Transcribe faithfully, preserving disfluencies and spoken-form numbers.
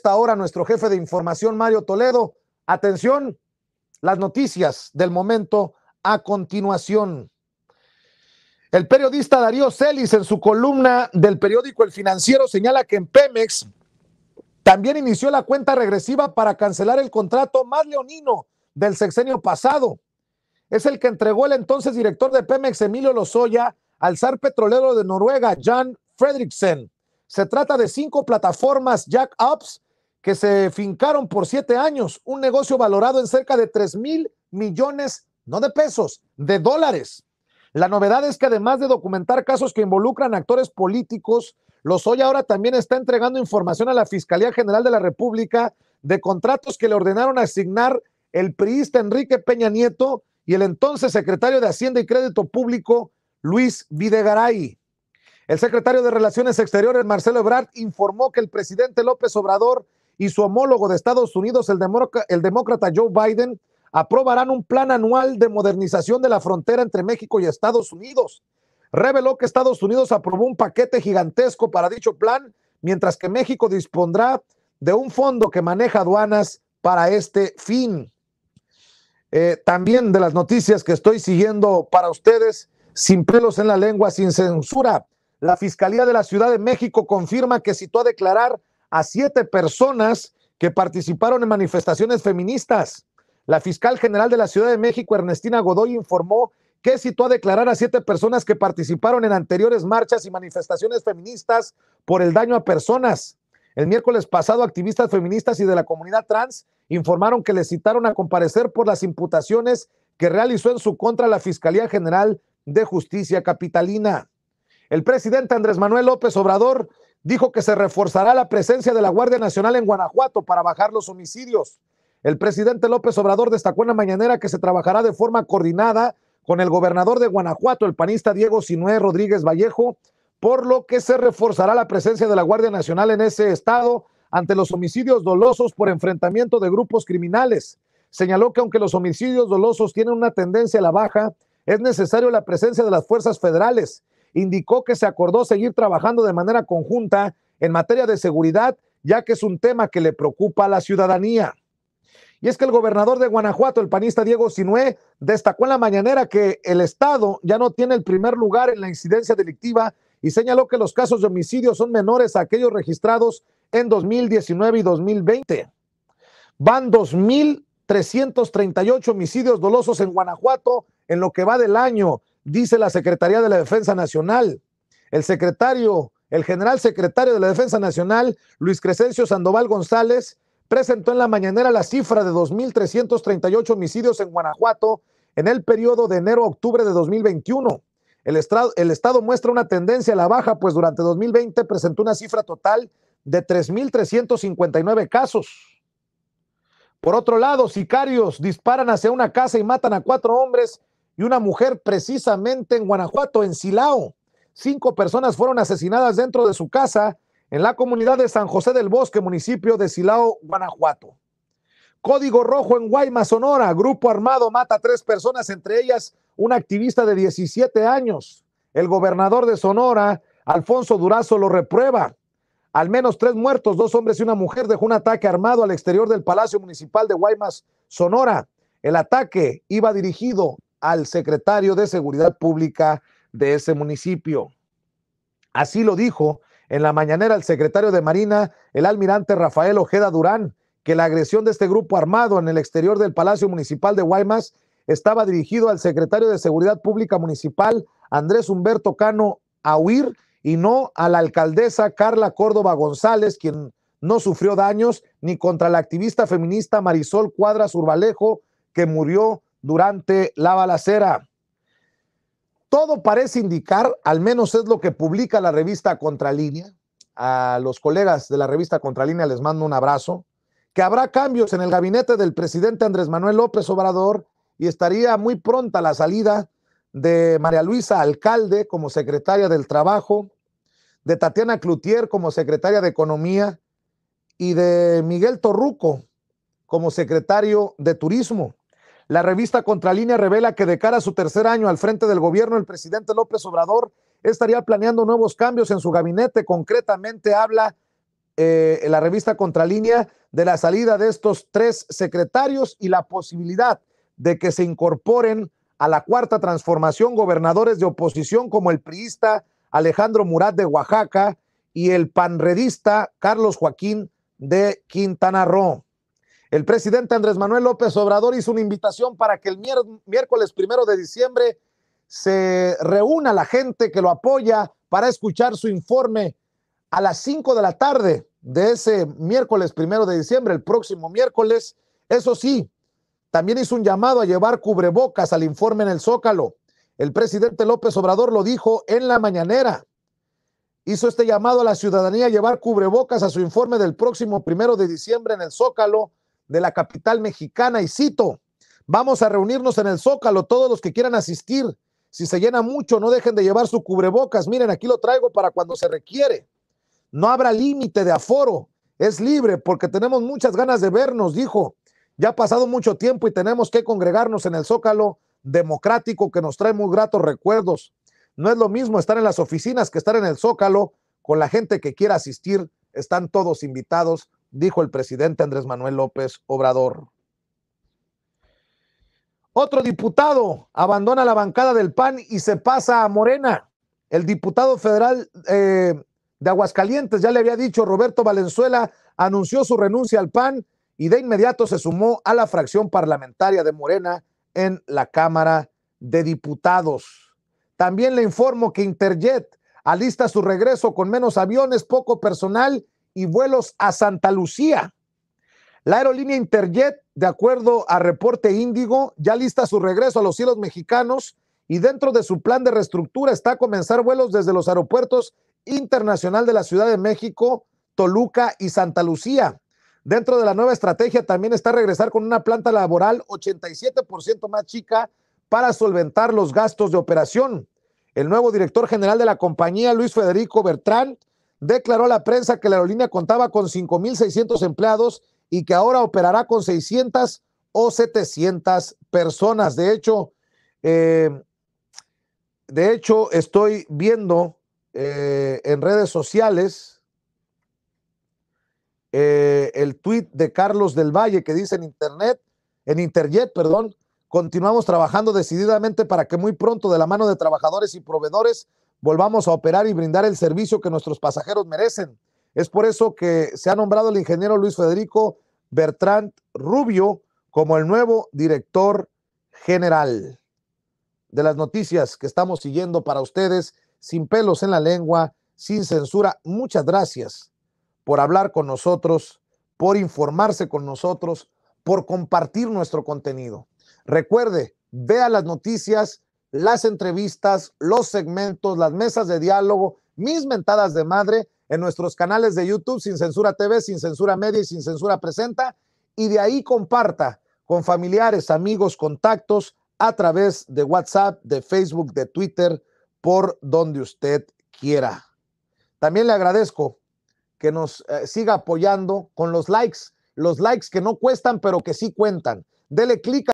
esta hora nuestro jefe de información, Mario Toledo. Atención, las noticias del momento a continuación. El periodista Darío Celis, en su columna del periódico El Financiero, señala que en Pemex también inició la cuenta regresiva para cancelar el contrato más leonino del sexenio pasado. Es el que entregó el entonces director de Pemex, Emilio Lozoya, al zar petrolero de Noruega, Jan Fredriksen. Se trata de cinco plataformas jack-ups que se fincaron por siete años, un negocio valorado en cerca de tres mil millones, no de pesos, de dólares. La novedad es que además de documentar casos que involucran actores políticos, Lozoya ahora también está entregando información a la Fiscalía General de la República de contratos que le ordenaron asignar el priista Enrique Peña Nieto y el entonces secretario de Hacienda y Crédito Público, Luis Videgaray. El secretario de Relaciones Exteriores, Marcelo Ebrard, informó que el presidente López Obrador y su homólogo de Estados Unidos, el, el demócrata Joe Biden, aprobarán un plan anual de modernización de la frontera entre México y Estados Unidos. Reveló que Estados Unidos aprobó un paquete gigantesco para dicho plan, mientras que México dispondrá de un fondo que maneja aduanas para este fin. Eh, también de las noticias que estoy siguiendo para ustedes, sin pelos en la lengua, sin censura, la Fiscalía de la Ciudad de México confirma que citó a declarar a siete personas que participaron en manifestaciones feministas. La fiscal general de la Ciudad de México, Ernestina Godoy, informó que citó a declarar a siete personas que participaron en anteriores marchas y manifestaciones feministas por el daño a personas. El miércoles pasado, activistas feministas y de la comunidad trans informaron que le citaron a comparecer por las imputaciones que realizó en su contra la Fiscalía General de Justicia Capitalina. El presidente Andrés Manuel López Obrador dijo que se reforzará la presencia de la Guardia Nacional en Guanajuato para bajar los homicidios. El presidente López Obrador destacó en la mañanera que se trabajará de forma coordinada con el gobernador de Guanajuato, el panista Diego Sinué Rodríguez Vallejo, por lo que se reforzará la presencia de la Guardia Nacional en ese estado ante los homicidios dolosos por enfrentamiento de grupos criminales. Señaló que aunque los homicidios dolosos tienen una tendencia a la baja, es necesario la presencia de las fuerzas federales. Indicó que se acordó seguir trabajando de manera conjunta en materia de seguridad, ya que es un tema que le preocupa a la ciudadanía. Y es que el gobernador de Guanajuato, el panista Diego Sinué, destacó en la mañanera que el estado ya no tiene el primer lugar en la incidencia delictiva y señaló que los casos de homicidio son menores a aquellos registrados en dos mil diecinueve y dos mil veinte. Van dos mil trescientos treinta y ocho homicidios dolosos en Guanajuato en lo que va del año, dice la Secretaría de la Defensa Nacional. El secretario, el general secretario de la Defensa Nacional, Luis Crescencio Sandoval González, presentó en la mañanera la cifra de dos mil trescientos treinta y ocho homicidios en Guanajuato en el periodo de enero a octubre de dos mil veintiuno. El, estrado, el Estado muestra una tendencia a la baja, pues durante dos mil veinte presentó una cifra total de tres mil trescientos cincuenta y nueve casos. Por otro lado, sicarios disparan hacia una casa y matan a cuatro hombres y una mujer precisamente en Guanajuato, en Silao. Cinco personas fueron asesinadas dentro de su casa en la comunidad de San José del Bosque, municipio de Silao, Guanajuato. Código Rojo en Guaymas, Sonora. Grupo armado mata a tres personas, entre ellas un activista de diecisiete años. El gobernador de Sonora, Alfonso Durazo, lo reprueba. Al menos tres muertos, dos hombres y una mujer, dejó un ataque armado al exterior del Palacio Municipal de Guaymas, Sonora. El ataque iba dirigido al secretario de Seguridad Pública de ese municipio. Así lo dijo en la mañanera el secretario de Marina, el almirante Rafael Ojeda Durán, que la agresión de este grupo armado en el exterior del Palacio Municipal de Guaymas estaba dirigido al secretario de Seguridad Pública Municipal, Andrés Humberto Cano, a huir, y no a la alcaldesa Carla Córdoba González, quien no sufrió daños, ni contra la activista feminista Marisol Cuadras Urbalejo, que murió durante la balacera. Todo parece indicar, al menos es lo que publica la revista Contralínea, a los colegas de la revista Contralínea les mando un abrazo, que habrá cambios en el gabinete del presidente Andrés Manuel López Obrador y estaría muy pronta la salida de María Luisa Alcalde como secretaria del Trabajo, de Tatiana Cloutier como secretaria de Economía y de Miguel Torruco como secretario de Turismo. La revista Contralínea revela que de cara a su tercer año al frente del gobierno, el presidente López Obrador estaría planeando nuevos cambios en su gabinete. Concretamente habla eh, en la revista Contralínea de la salida de estos tres secretarios y la posibilidad de que se incorporen a la Cuarta Transformación gobernadores de oposición como el priista Alejandro Murat de Oaxaca y el panredista Carlos Joaquín de Quintana Roo. El presidente Andrés Manuel López Obrador hizo una invitación para que el miércoles primero de diciembre se reúna la gente que lo apoya para escuchar su informe a las cinco de la tarde de ese miércoles primero de diciembre, el próximo miércoles. Eso sí, también hizo un llamado a llevar cubrebocas al informe en el Zócalo. El presidente López Obrador lo dijo en la mañanera. Hizo este llamado a la ciudadanía a llevar cubrebocas a su informe del próximo primero de diciembre en el Zócalo de la capital mexicana, y cito: vamos a reunirnos en el Zócalo, todos los que quieran asistir. Si se llena mucho, no dejen de llevar su cubrebocas. Miren, aquí lo traigo para cuando se requiere. No habrá límite de aforo. Es libre porque tenemos muchas ganas de vernos, dijo. Ya ha pasado mucho tiempo y tenemos que congregarnos en el Zócalo democrático que nos trae muy gratos recuerdos. No es lo mismo estar en las oficinas que estar en el Zócalo. Con la gente que quiera asistir, están todos invitados, dijo el presidente Andrés Manuel López Obrador. Otro diputado abandona la bancada del P A N y se pasa a Morena. El diputado federal eh, de Aguascalientes, ya le había dicho, Roberto Valenzuela, anunció su renuncia al P A N y de inmediato se sumó a la fracción parlamentaria de Morena en la Cámara de Diputados. También le informo que Interjet alista su regreso con menos aviones, poco personal y vuelos a Santa Lucía. La aerolínea Interjet, de acuerdo a Reporte Índigo, ya lista su regreso a los cielos mexicanos y dentro de su plan de reestructura está a comenzar vuelos desde los aeropuertos internacional de la Ciudad de México, Toluca y Santa Lucía. Dentro de la nueva estrategia también está regresar con una planta laboral ochenta y siete por ciento más chica para solventar los gastos de operación. El nuevo director general de la compañía, Luis Federico Bertrand, declaró a la prensa que la aerolínea contaba con cinco mil seiscientos empleados y que ahora operará con seiscientas o setecientas personas. De hecho, eh, de hecho estoy viendo eh, en redes sociales eh, el tuit de Carlos del Valle que dice en internet, en Interjet, perdón, continuamos trabajando decididamente para que muy pronto, de la mano de trabajadores y proveedores, volvamos a operar y brindar el servicio que nuestros pasajeros merecen. Es por eso que se ha nombrado el ingeniero Luis Federico Bertrand Rubio como el nuevo director general. De las noticias que estamos siguiendo para ustedes, sin pelos en la lengua, sin censura, muchas gracias por hablar con nosotros, por informarse con nosotros, por compartir nuestro contenido. Recuerde, vea las noticias, las entrevistas, los segmentos, las mesas de diálogo, mis mentadas de madre, en nuestros canales de YouTube, Sin Censura T V, Sin Censura Media y Sin Censura Presenta, y de ahí comparta con familiares, amigos, contactos, a través de WhatsApp, de Facebook, de Twitter, por donde usted quiera. También le agradezco que nos eh, siga apoyando con los likes, los likes que no cuestan, pero que sí cuentan. Dele clic a